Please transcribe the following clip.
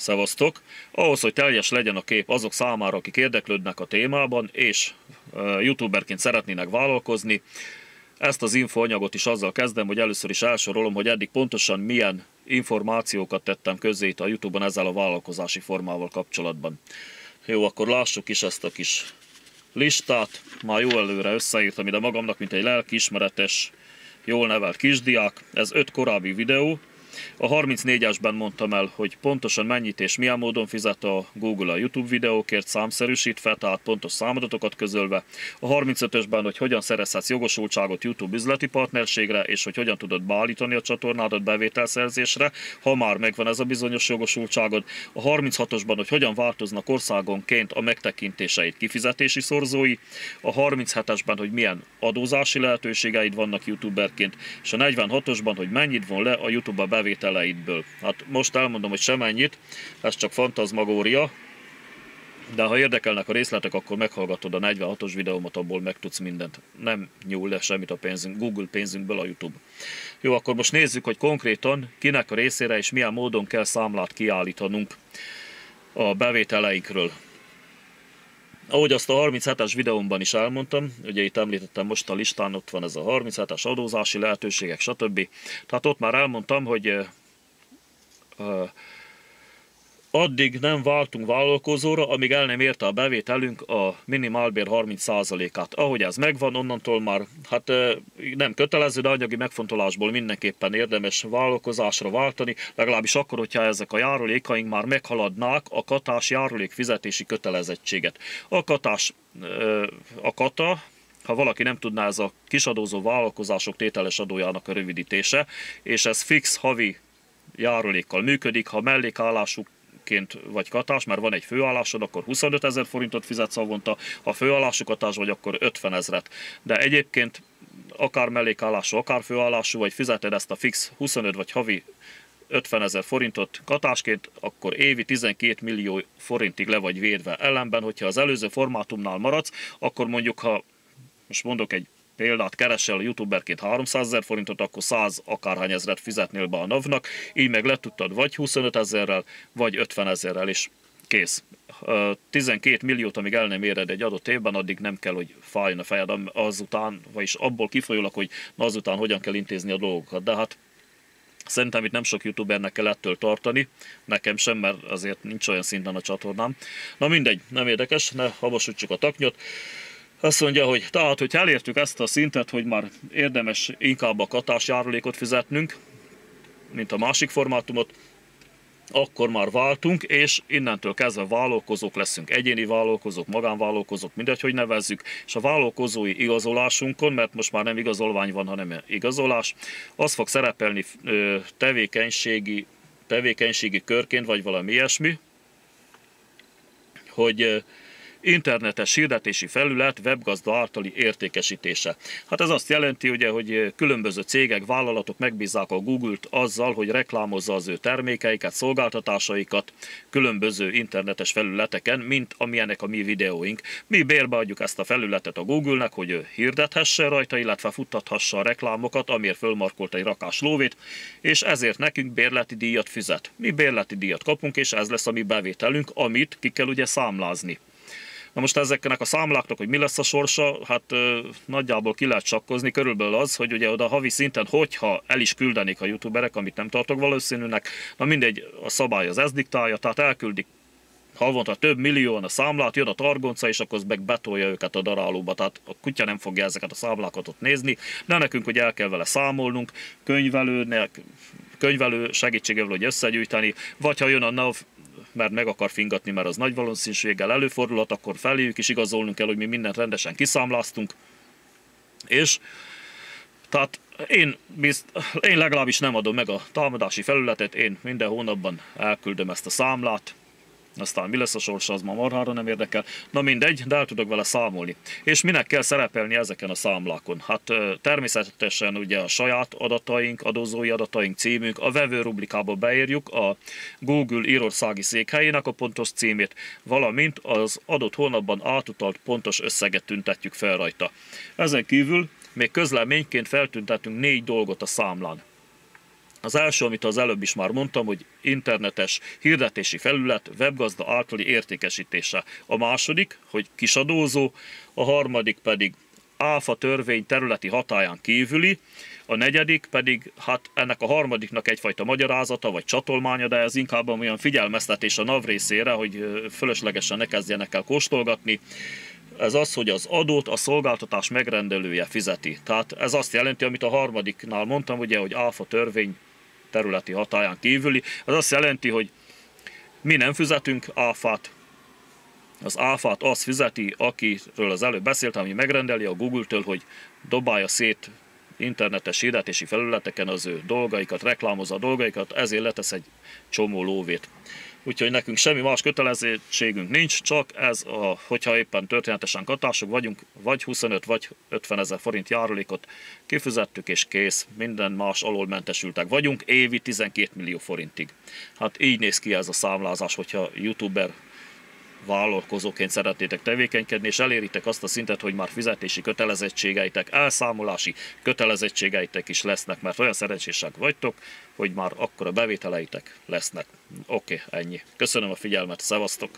Szevasztok! Ahhoz, hogy teljes legyen a kép azok számára, akik érdeklődnek a témában, és youtuberként szeretnének vállalkozni, ezt az infoanyagot is azzal kezdem, hogy először is elsorolom, hogy eddig pontosan milyen információkat tettem közzé itt a YouTube-on ezzel a vállalkozási formával kapcsolatban. Jó, akkor lássuk is ezt a kis listát. Már jó előre összeírtam ide magamnak, mint egy lelkiismeretes, jól nevelt kisdiák. Ez 5 korábbi videó. A 34-esben mondtam el, hogy pontosan mennyit és milyen módon fizet a Google a YouTube videókért számszerűsítve, tehát pontos számadatokat közölve. A 35-ösben, hogy hogyan szerezhetsz jogosultságot YouTube üzleti partnerségre, és hogy hogyan tudod beállítani a csatornádat bevételszerzésre, ha már megvan ez a bizonyos jogosultságod. A 36-osban, hogy hogyan változnak országonként a megtekintéseid kifizetési szorzói. A 37-esben, hogy milyen adózási lehetőségeid vannak YouTuberként. És a 46-osban, hogy mennyit von le a YouTube-ba bevételeidből. Hát most elmondom, hogy semennyit, ez csak fantazmagória, de ha érdekelnek a részletek, akkor meghallgatod a 46-os videómat, abból megtudsz mindent. Nem nyúl le semmit a pénzünk, Google pénzünkből a YouTube. Jó, akkor most nézzük, hogy konkrétan kinek a részére és milyen módon kell számlát kiállítanunk a bevételeinkről. Ahogy azt a 37-es videómban is elmondtam, ugye itt említettem most a listán, ott van ez a 37-es adózási lehetőségek, stb. Tehát ott már elmondtam, hogy addig nem váltunk vállalkozóra, amíg el nem érte a bevételünk a minimálbér 30%-át. Ahogy ez megvan, onnantól már hát nem kötelező, de anyagi megfontolásból mindenképpen érdemes vállalkozásra váltani, legalábbis akkor, hogyha ezek a járulékaink már meghaladnák a katás járulék fizetési kötelezettséget. A kata, ha valaki nem tudná, ez a kisadózó vállalkozások tételes adójának a rövidítése, és ez fix havi járulékkal működik, ha mellékállásuk vagy katás, mert van egy főállásod, akkor 25 000 forintot fizetsz havonta, ha főállású katás vagy, akkor 50 000-et. De egyébként akár mellékállású, akár főállású, vagy fizeted ezt a fix 25 vagy havi 50 000 forintot katásként, akkor évi 12 millió forintig le vagy védve. Ellenben, hogyha az előző formátumnál maradsz, akkor mondjuk, ha most mondok egy példát, keresel a youtuberként 300 000 forintot, akkor 100 akárhány ezret fizetnél be a NAV-nak, így meg letudtad vagy 25 000-rel, vagy 50 000-rel, és kész. 12 milliót, amíg el nem éred egy adott évben, addig nem kell, hogy fájjon a fejed azután, vagyis abból kifolyólag, hogy azután hogyan kell intézni a dolgokat. De hát szerintem itt nem sok youtubernek kell ettől tartani, nekem sem, mert azért nincs olyan szinten a csatornám. Na mindegy, nem érdekes, ne habosítsuk a taknyot. Azt mondja, hogy tehát, hogyha elértük ezt a szintet, hogy már érdemes inkább a katás járulékot fizetnünk, mint a másik formátumot, akkor már váltunk, és innentől kezdve vállalkozók leszünk. Egyéni vállalkozók, magánvállalkozók, mindegy, hogy nevezzük. És a vállalkozói igazolásunkon, mert most már nem igazolvány van, hanem igazolás, az fog szerepelni tevékenységi körként, vagy valami ilyesmi, hogy internetes hirdetési felület webgazda általi értékesítése. Hát ez azt jelenti, ugye, hogy különböző cégek, vállalatok megbízzák a Google-t azzal, hogy reklámozza az ő termékeiket, szolgáltatásaikat különböző internetes felületeken, mint amilyenek a mi videóink. Mi bérbeadjuk ezt a felületet a Google-nek, hogy ő hirdethesse rajta, illetve futtathassa a reklámokat, amiért fölmarkolt egy rakás lóvét, és ezért nekünk bérleti díjat fizet. Mi bérleti díjat kapunk, és ez lesz a mi bevételünk, amit ki kell ugye számlázni. Na most ezeknek a számláknak, hogy mi lesz a sorsa, hát nagyjából ki lehet sakkozni, körülbelül az, hogy ugye oda havi szinten, hogyha el is küldenék a youtuberek, amit nem tartok valószínűnek, na mindegy, a szabály az ez diktálja, tehát elküldik havonta több millióan a számlát, jön a targonca, és akkor meg betolja őket a darálóba, tehát a kutya nem fogja ezeket a számlákat ott nézni, de nekünk ugye el kell vele számolnunk, könyvelő segítségével, hogy összegyűjteni, vagy ha jön a NAV, mert meg akar fingatni, mert az nagy valószínűséggel előfordulhat, akkor feléjük is igazolnunk kell, hogy mi mindent rendesen kiszámláztunk. És tehát én legalábbis nem adom meg a támadási felületet, én minden hónapban elküldöm ezt a számlát, aztán mi lesz a sorsa, az ma marhára nem érdekel. Na mindegy, de el tudok vele számolni. És minek kell szerepelni ezeken a számlákon? Hát természetesen ugye a saját adataink, adózói adataink, címünk, a vevő rubrikába beírjuk a Google írországi székhelyének a pontos címét, valamint az adott hónapban átutalt pontos összeget tüntetjük fel rajta. Ezen kívül még közleményként feltüntetünk 4 dolgot a számlán. Az első, amit az előbb is már mondtam, hogy internetes hirdetési felület webgazda általi értékesítése. A második, hogy kisadózó, a harmadik pedig ÁFA törvény területi hatáján kívüli, a negyedik pedig, hát ennek a harmadiknak egyfajta magyarázata vagy csatolmánya, de ez inkább olyan figyelmeztetés a NAV részére, hogy fölöslegesen ne kezdjenek el kóstolgatni. Ez az, hogy az adót a szolgáltatás megrendelője fizeti. Tehát ez azt jelenti, amit a harmadiknál mondtam, ugye, hogy ÁFA törvény területi hatáján kívüli. Ez azt jelenti, hogy mi nem fizetünk áfát. Az áfát az fizeti, akiről az előbb beszéltem, ami megrendeli a Google-től, hogy dobálja szét internetes hirdetési felületeken az ő dolgaikat, reklámozza a dolgaikat, ezért letesz egy csomó lóvét. Úgyhogy nekünk semmi más kötelezettségünk nincs, csak ez, hogyha éppen történetesen katások vagyunk, vagy 25 vagy 50 000 forint járulékot kifizettük és kész, minden más alól mentesültek vagyunk, évi 12 millió forintig. Hát így néz ki ez a számlázás, hogyha youtuber vállalkozóként szeretnétek tevékenykedni, és eléritek azt a szintet, hogy már fizetési kötelezettségeitek, elszámolási kötelezettségeitek is lesznek, mert olyan szerencsések vagytok, hogy már akkora bevételeitek lesznek. Oké, ennyi. Köszönöm a figyelmet, szevasztok!